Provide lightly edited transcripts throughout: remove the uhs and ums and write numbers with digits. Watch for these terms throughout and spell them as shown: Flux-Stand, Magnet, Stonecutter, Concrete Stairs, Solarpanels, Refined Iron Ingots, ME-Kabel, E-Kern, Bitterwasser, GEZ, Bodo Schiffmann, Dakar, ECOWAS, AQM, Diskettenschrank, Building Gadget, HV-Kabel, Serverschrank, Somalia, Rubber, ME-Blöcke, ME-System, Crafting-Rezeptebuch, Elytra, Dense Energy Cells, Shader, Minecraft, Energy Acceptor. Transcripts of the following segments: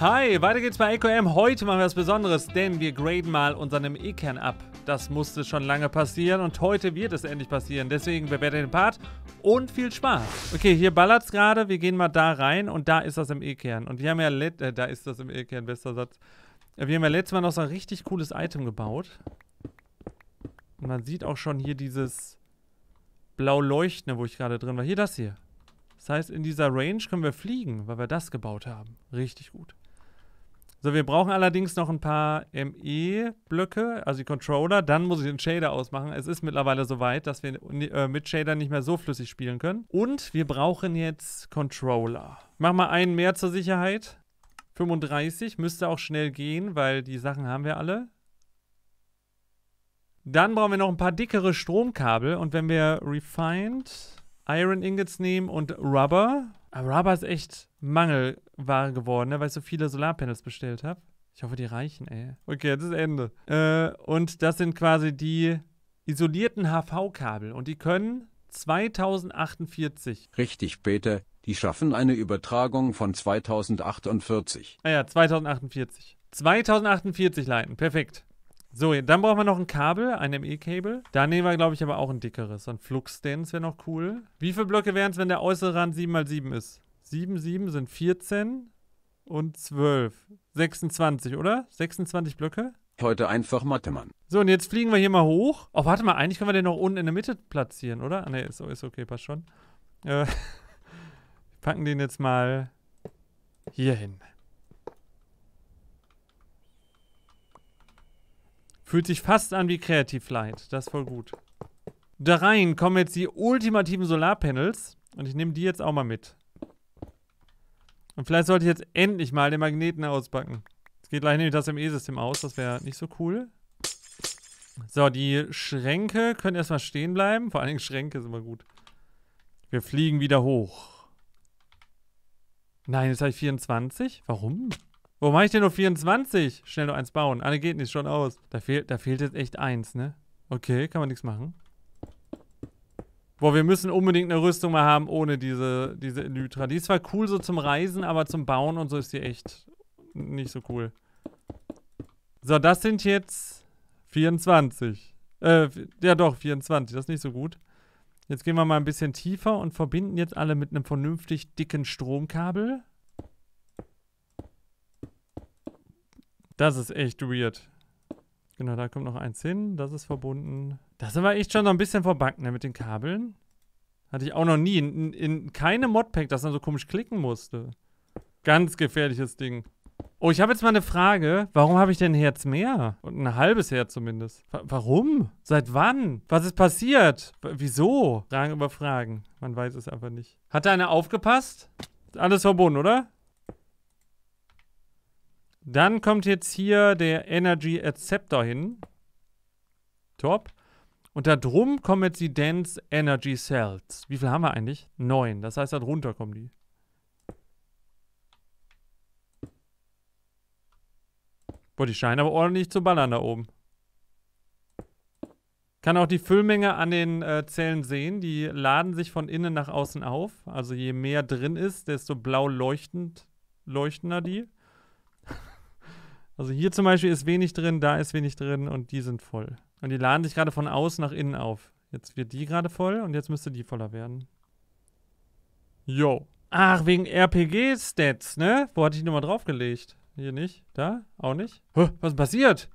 Hi, weiter geht's bei AQM. Heute machen wir was Besonderes, denn wir graden mal unseren E-Kern ab. Das musste schon lange passieren und heute wird es endlich passieren. Deswegen bewertet den Part und viel Spaß. Okay, hier ballert's gerade. Wir gehen mal da rein und da ist das im E-Kern. Und wir haben ja da ist das im E-Kern, bester Satz. Wir haben ja letztes Mal noch so ein richtig cooles Item gebaut. Und man sieht auch schon hier dieses blau leuchtende, wo ich gerade drin war. Hier das hier. Das heißt, in dieser Range können wir fliegen, weil wir das gebaut haben. Richtig gut. So, wir brauchen allerdings noch ein paar ME-Blöcke, also die Controller. Dann muss ich den Shader ausmachen. Es ist mittlerweile so weit, dass wir mit Shader nicht mehr so flüssig spielen können. Und wir brauchen jetzt Controller. Ich mach mal einen mehr zur Sicherheit. 35 müsste auch schnell gehen, weil die Sachen haben wir alle. Dann brauchen wir noch ein paar dickere Stromkabel. Und wenn wir Refined Iron Ingots nehmen und Rubber. Aber Rubber ist echt Mangelware geworden, ne, weil ich so viele Solarpanels bestellt habe. Ich hoffe, die reichen, ey. Okay, jetzt ist Ende. Und das sind quasi die isolierten HV-Kabel. Und die können 2048. Richtig, Peter. Die schaffen eine Übertragung von 2048. Ah ja, 2048. 2048 leiten, perfekt. So, dann brauchen wir noch ein Kabel, ein ME-Kabel. Da nehmen wir, glaube ich, aber auch ein dickeres. Ein Flux-Stand wäre noch cool. Wie viele Blöcke wären es, wenn der äußere Rand 7×7 ist? 7×7 sind 14 und 12. 26, oder? 26 Blöcke? Heute einfach Mathe, Mann. So, und jetzt fliegen wir hier mal hoch. Oh, warte mal, eigentlich können wir den noch unten in der Mitte platzieren, oder? Ah, ne, ist okay, passt schon. Wir packen den jetzt mal hier hin. Fühlt sich fast an wie Creative Light. Das ist voll gut. Da rein kommen jetzt die ultimativen Solarpanels. Und ich nehme die jetzt auch mal mit. Und vielleicht sollte ich jetzt endlich mal den Magneten auspacken. Jetzt geht gleich nämlich das im E-System aus. Das wäre nicht so cool. So, die Schränke können erstmal stehen bleiben. Vor allen Dingen Schränke sind immer gut. Wir fliegen wieder hoch. Nein, jetzt habe ich 24. Warum? Wo mache ich denn nur 24? Schnell noch eins bauen. Ah, ne, geht nicht, schon aus. Da fehlt jetzt echt eins, ne? Okay, kann man nichts machen. Boah, wir müssen unbedingt eine Rüstung mal haben ohne diese Elytra. Die ist zwar cool so zum Reisen, aber zum Bauen und so ist die echt nicht so cool. So, das sind jetzt 24. Ja doch, 24. Das ist nicht so gut. Jetzt gehen wir mal ein bisschen tiefer und verbinden jetzt alle mit einem vernünftig dicken Stromkabel. Das ist echt weird. Genau, da kommt noch eins hin. Das ist verbunden. Da sind wir echt schon so ein bisschen verbackt, ne, mit den Kabeln. Hatte ich auch noch nie. In keinem Modpack, dass man so komisch klicken musste. Ganz gefährliches Ding. Oh, ich habe jetzt mal eine Frage. Warum habe ich denn ein Herz mehr? Und ein halbes Herz zumindest. Warum? Seit wann? Was ist passiert? Wieso? Fragen über Fragen. Man weiß es einfach nicht. Hat da einer aufgepasst? Ist alles verbunden, oder? Dann kommt jetzt hier der Energy Acceptor hin. Top. Und da drum kommen jetzt die Dense Energy Cells. Wie viel haben wir eigentlich? 9. Das heißt, da drunter kommen die. Boah, die scheinen aber ordentlich zu ballern da oben. Kann auch die Füllmenge an den Zellen sehen. Die laden sich von innen nach außen auf. Also je mehr drin ist, desto blau leuchtender die. Also hier zum Beispiel ist wenig drin, da ist wenig drin und die sind voll. Und die laden sich gerade von außen nach innen auf. Jetzt wird die gerade voll und jetzt müsste die voller werden. Jo. Ach, wegen RPG-Stats, ne? Wo hatte ich die nochmal draufgelegt? Hier nicht, da, auch nicht. Hä, was ist passiert?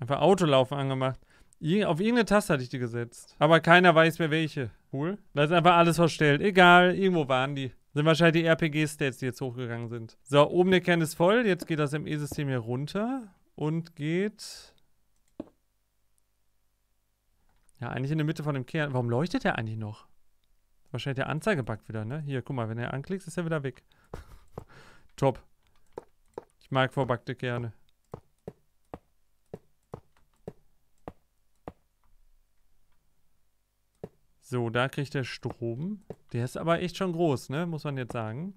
Einfach Autolaufen angemacht. Auf irgendeine Taste hatte ich die gesetzt. Aber keiner weiß mehr welche. Cool. Da ist einfach alles verstellt. Egal, irgendwo waren die. Sind wahrscheinlich die RPG-Stats, die jetzt hochgegangen sind. So, oben der Kern ist voll. Jetzt geht das ME-System hier runter. Und geht... Ja, eigentlich in der Mitte von dem Kern. Warum leuchtet der eigentlich noch? Wahrscheinlich der Anzeigebug wieder, ne? Hier, guck mal, wenn er anklickst, ist er wieder weg. Top. Ich mag verbuggte Kerne. So, da kriegt der Strom. Der ist aber echt schon groß, ne? Muss man jetzt sagen.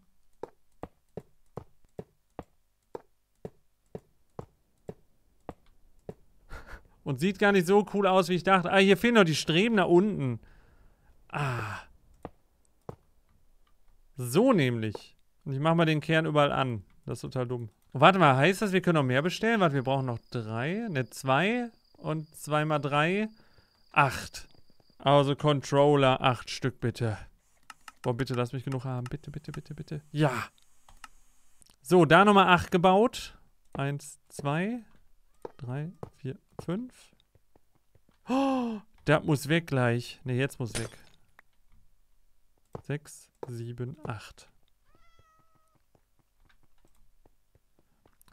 Und sieht gar nicht so cool aus, wie ich dachte. Ah, hier fehlen noch die Streben da unten. Ah. So nämlich. Und ich mache mal den Kern überall an. Das ist total dumm. Oh, warte mal, heißt das, wir können noch mehr bestellen? Warte, wir brauchen noch 3, ne, 2 und 2 mal 3, 8. Also Controller, 8 Stück bitte. Boah, bitte lass mich genug haben. Bitte, bitte, bitte, bitte. Ja. So, da nochmal 8 gebaut. 1, 2, 3, 4, 5. Oh, das muss weg gleich. Ne, jetzt muss weg. 6, 7, 8.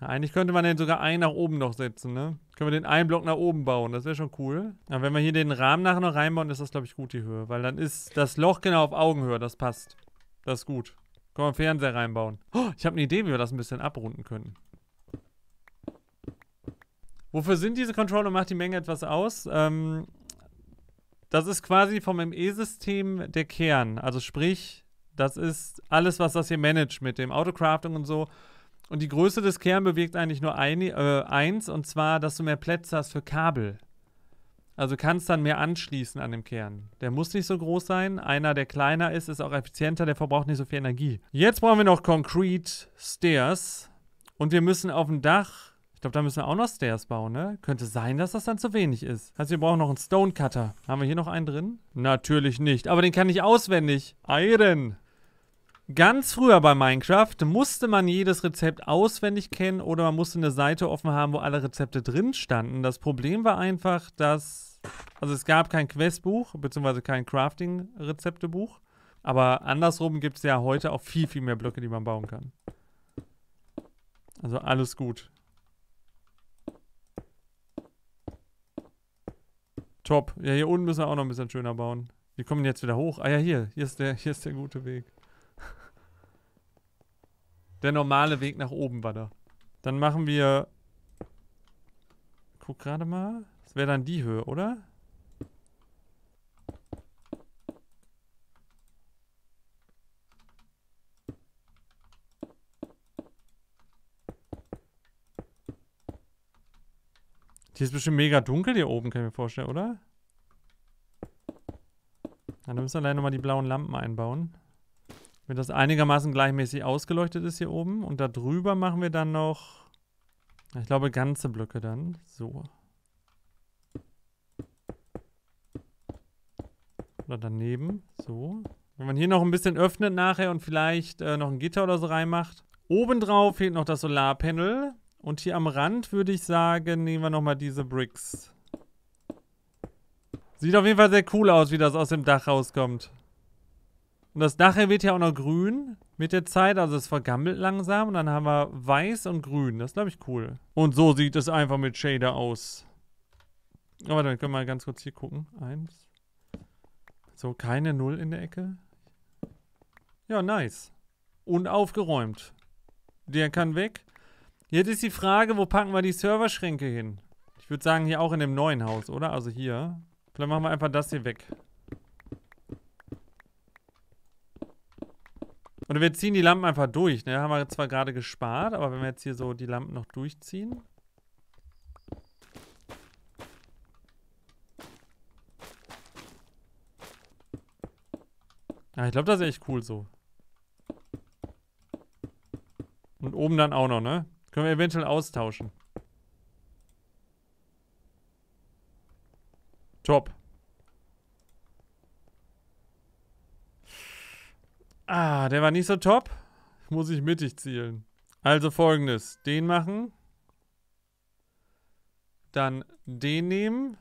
Eigentlich könnte man den sogar einen nach oben noch setzen, ne? Können wir den einen Block nach oben bauen, das wäre schon cool. Aber wenn wir hier den Rahmen nachher noch reinbauen, ist das, glaube ich, gut, die Höhe. Weil dann ist das Loch genau auf Augenhöhe, das passt. Das ist gut. Können wir einen Fernseher reinbauen. Oh, ich habe eine Idee, wie wir das ein bisschen abrunden können. Wofür sind diese Controller? Macht die Menge etwas aus? Das ist quasi vom ME-System der Kern. Also sprich, das ist alles, was das hier managt mit dem Autocrafting und so. Und die Größe des Kerns bewirkt eigentlich nur eins, und zwar, dass du mehr Plätze hast für Kabel. Also kannst dann mehr anschließen an dem Kern. Der muss nicht so groß sein. Einer, der kleiner ist, ist auch effizienter, der verbraucht nicht so viel Energie. Jetzt brauchen wir noch Concrete Stairs. Und wir müssen auf dem Dach, ich glaube, da müssen wir auch noch Stairs bauen, ne? Könnte sein, dass das dann zu wenig ist. Also wir brauchen noch einen Stonecutter. Haben wir hier noch einen drin? Natürlich nicht, aber den kann ich auswendig. Iron! Ganz früher bei Minecraft musste man jedes Rezept auswendig kennen oder man musste eine Seite offen haben, wo alle Rezepte drin standen. Das Problem war einfach, dass... Also es gab kein Questbuch, beziehungsweise kein Crafting-Rezeptebuch. Aber andersrum gibt es ja heute auch viel, viel mehr Blöcke, die man bauen kann. Also alles gut. Top. Ja, hier unten müssen wir auch noch ein bisschen schöner bauen. Wir kommen jetzt wieder hoch. Ah ja, hier ist der gute Weg. Der normale Weg nach oben war da. Dann machen wir... Guck gerade mal. Das wäre dann die Höhe, oder? Hier ist bestimmt mega dunkel hier oben, kann ich mir vorstellen, oder? Dann müssen wir leider nochmal die blauen Lampen einbauen. Wenn das einigermaßen gleichmäßig ausgeleuchtet ist hier oben. Und da drüber machen wir dann noch, ich glaube, ganze Blöcke dann. So. Oder daneben. So. Wenn man hier noch ein bisschen öffnet nachher und vielleicht noch ein Gitter oder so reinmacht. Obendrauf fehlt noch das Solarpanel. Und hier am Rand würde ich sagen, nehmen wir nochmal diese Bricks. Sieht auf jeden Fall sehr cool aus, wie das aus dem Dach rauskommt. Und das Dach hier wird ja auch noch grün mit der Zeit, also es vergammelt langsam. Und dann haben wir weiß und grün, das ist, glaube ich, cool. Und so sieht es einfach mit Shader aus. Oh, warte, dann können wir mal ganz kurz hier gucken. 1. So, keine 0 in der Ecke. Ja, nice. Und aufgeräumt. Der kann weg. Jetzt ist die Frage, wo packen wir die Serverschränke hin? Ich würde sagen, hier auch in dem neuen Haus, oder? Also hier. Vielleicht machen wir einfach das hier weg. Oder wir ziehen die Lampen einfach durch, ne? Haben wir zwar gerade gespart, aber wenn wir jetzt hier so die Lampen noch durchziehen. Ja, ich glaube, das ist echt cool so. Und oben dann auch noch, ne? Können wir eventuell austauschen. Top. Ah, der war nicht so top. Muss ich mittig zielen. Also folgendes. Den machen. Dann den nehmen.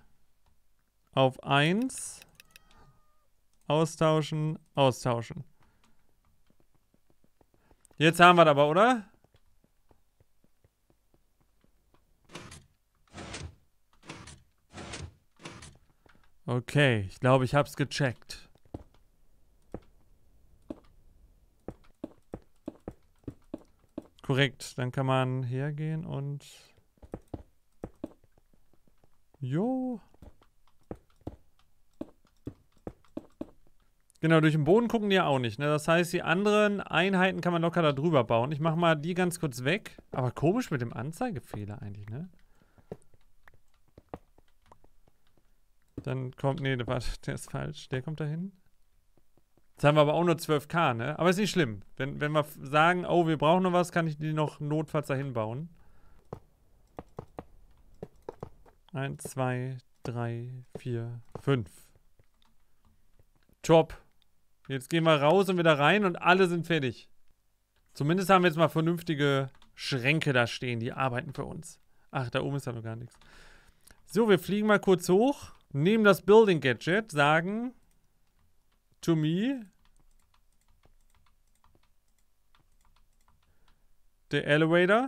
Auf 1. Austauschen, austauschen. Jetzt haben wir es aber, oder? Okay, ich glaube, ich habe es gecheckt. Korrekt, dann kann man hergehen und... Jo. Genau, durch den Boden gucken die ja auch nicht, ne? Das heißt, die anderen Einheiten kann man locker da drüber bauen. Ich mache mal die ganz kurz weg. Aber komisch mit dem Anzeigefehler eigentlich, ne? Dann kommt... Nee, warte, der ist falsch. Der kommt da hin. Jetzt haben wir aber auch nur 12k, ne? Aber ist nicht schlimm. Wenn wir sagen, oh, wir brauchen noch was, kann ich die noch notfalls dahin bauen. 1, 2, 3, 4, 5. Top. Jetzt gehen wir raus und wieder rein und alle sind fertig. Zumindest haben wir jetzt mal vernünftige Schränke da stehen, die arbeiten für uns. Ach, da oben ist ja noch gar nichts. So, wir fliegen mal kurz hoch, nehmen das Building Gadget, sagen to me the elevator.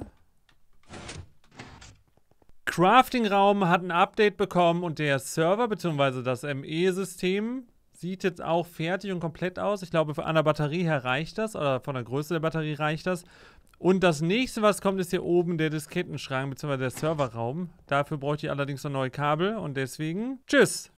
Crafting-Raum hat ein Update bekommen und der Server bzw. das ME-System sieht jetzt auch fertig und komplett aus. Ich glaube, von einer Batterie her reicht das oder von der Größe der Batterie reicht das. Und das nächste, was kommt, ist hier oben der Diskettenschrank bzw. der Serverraum. Dafür bräuchte ich allerdings noch neue Kabel und deswegen tschüss.